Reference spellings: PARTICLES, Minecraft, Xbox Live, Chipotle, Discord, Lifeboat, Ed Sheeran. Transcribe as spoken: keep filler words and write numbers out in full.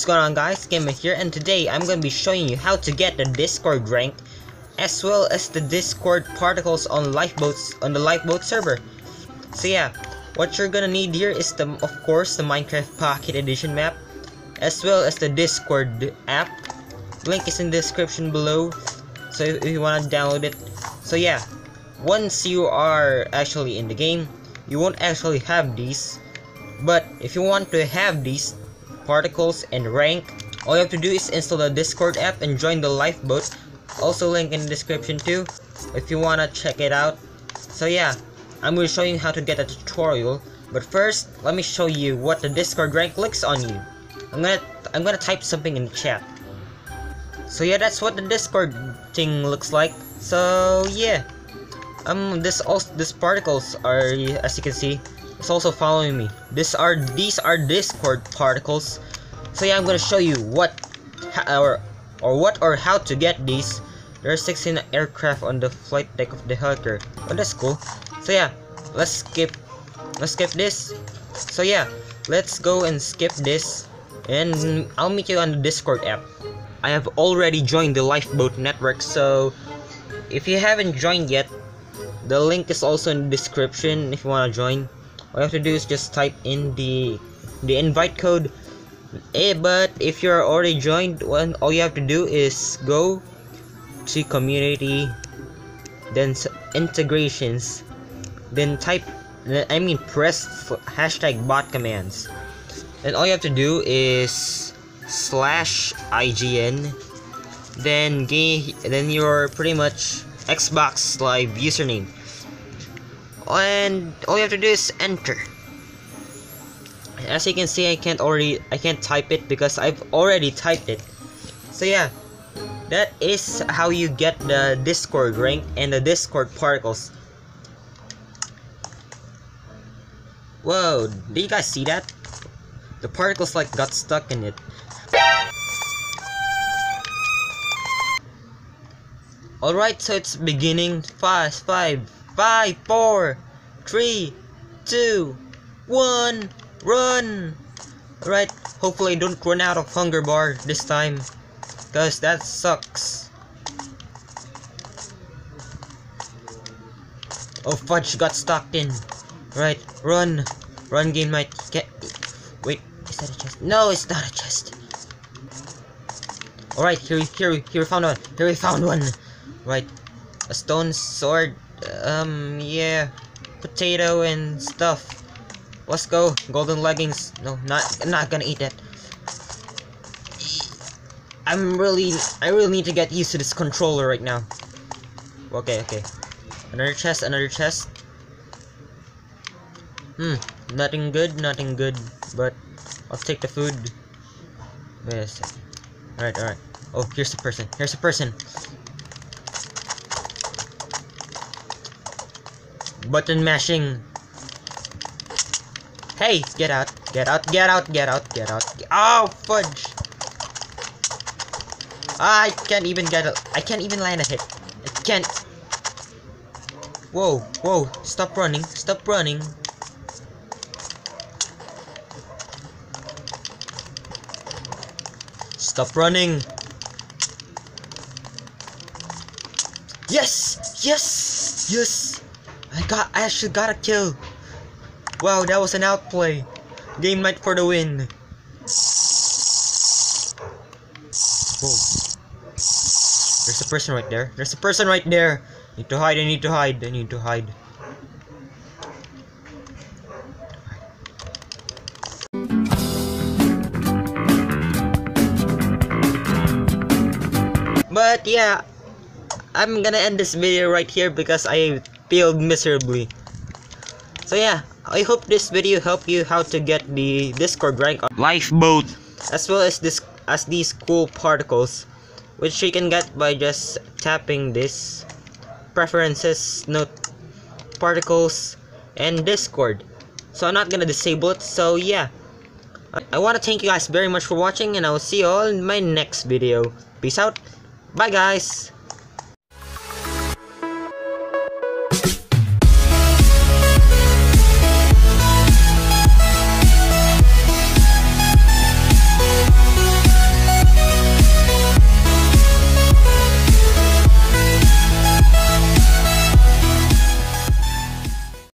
What's going on, guys? Gamer here, and today I'm going to be showing you how to get the Discord rank as well as the Discord particles on lifeboats on the Lifeboat server. So yeah, what you're gonna need here is the of course the Minecraft Pocket Edition map as well as the Discord app. Link is in the description below, so if you want to download it. So yeah, once you are actually in the game, you won't actually have these, but if you want to have these particles and rank, all you have to do is install the Discord app and join the Lifeboat. Also link in the description too if you wanna check it out. So yeah, I'm gonna show you how to get a tutorial, but first let me show you what the Discord rank looks on you. I'm gonna I'm gonna type something in the chat. So yeah, that's what the Discord thing looks like. So yeah, um this also these particles are, as you can see, it's also following me. These are these are Discord particles. So yeah, I'm gonna show you what or or what or how to get these. There are sixteen aircraft on the flight deck of the helicopter. Oh, that's cool. So yeah, let's skip let's skip this. So yeah, let's go and skip this, and I'll meet you on the Discord app. I have already joined the Lifeboat network, so if you haven't joined yet, the link is also in the description if you wanna join. All you have to do is just type in the the invite code. Eh, but if you're already joined, well, all you have to do is go to community, then integrations, then type. I mean, press hashtag bot commands, and all you have to do is slash I G N. Then gay. Then you're pretty much Xbox Live username. And all you have to do is enter. As you can see, I can't already I can't type it because I've already typed it. So yeah, that is how you get the Discord rank and the Discord particles. Whoa, did you guys see that? The particles like got stuck in it. Alright, so it's beginning. Fast five, Five, four, three, two, one, run! Alright, hopefully I don't run out of hunger bar this time, cause that sucks. Oh fudge, got stuck in. Right, run, run game might get. Wait, is that a chest? No, it's not a chest. Alright, here, here, here we found one. Here we found one. Right, a stone sword. Um, yeah, potato and stuff. Let's go, golden leggings. No, not, I'm not gonna eat that. I'm really, I really need to get used to this controller right now. Okay, okay. Another chest, another chest. Hmm, nothing good, nothing good. But, I'll take the food. Wait a second. Alright, alright. Oh, here's the person, here's the person. Button mashing. Hey, get out, get out, get out, get out, get out. Get out. Oh, fudge. I can't even get a, I can't even land a hit. I can't. Whoa, whoa, stop running, stop running. Stop running. Yes, yes, yes. I got, I actually got a kill. Wow, that was an outplay. Game night for the win. Whoa. There's a person right there. There's a person right there. Need to hide, I need to hide, I need to hide. But yeah, I'm gonna end this video right here because I failed miserably. So yeah, I hope this video helped you how to get the Discord rank on Lifeboat as well as this as these cool particles, which you can get by just tapping this preferences, note particles and Discord. So I'm not gonna disable it. So yeah, I, I want to thank you guys very much for watching, and I will see you all in my next video. Peace out. Bye guys.